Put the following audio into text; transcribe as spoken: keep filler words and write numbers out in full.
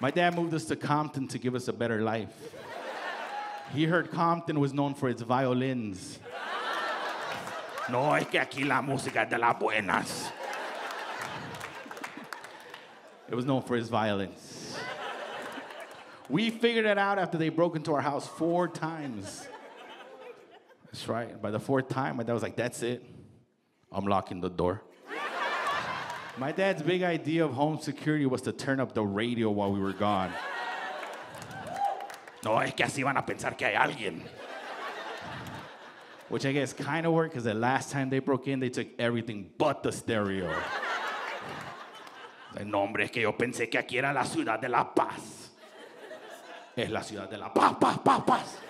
My dad moved us to Compton to give us a better life. He heard Compton was known for its violins. No, es que aquí la música de las buenas. It was known for his violence. We figured it out after they broke into our house four times. That's right. By the fourth time, my dad was like, that's it. I'm locking the door. My dad's big idea of home security was to turn up the radio while we were gone. No, es que así van a pensar que hay alguien. Which I guess kind of worked, because the last time they broke in, they took everything but the stereo. No, hombre, es que yo pensé que aquí era la ciudad de la paz. Es la ciudad de la paz, paz, paz, paz.